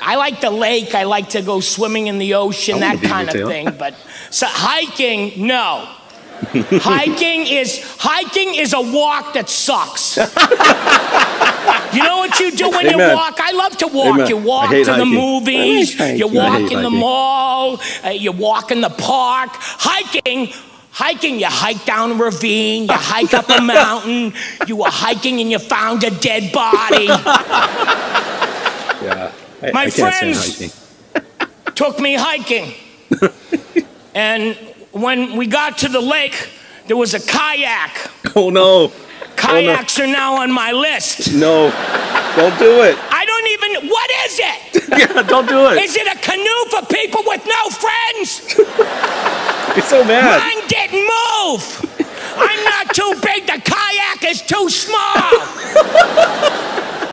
I like the lake, I like to go swimming in the ocean, that kind of thing, but so hiking, no. Hiking is a walk that sucks. You know what you do when you walk? I love to walk. You walk to the movies, you walk in the mall, you walk in the park. Hiking, you hike down a ravine, you hike up a mountain, you were hiking and you found a dead body. Yeah, my friends took me hiking. And when we got to the lake, there was a kayak. Oh no. Kayaks are now on my list. No, don't do it. I don't even, what is it? Yeah, don't do it. Is it a canoe for people with no friends? You're so mad. Mine didn't move. I'm not too big, the kayak is too small.